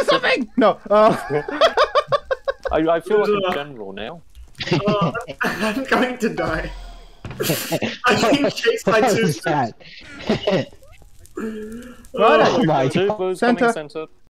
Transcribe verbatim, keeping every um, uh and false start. do something! No. Uh... I, I feel like a general now. Uh, I'm going to die. I'm being chased by two Tubos. Right, oh my God. Tubos coming center.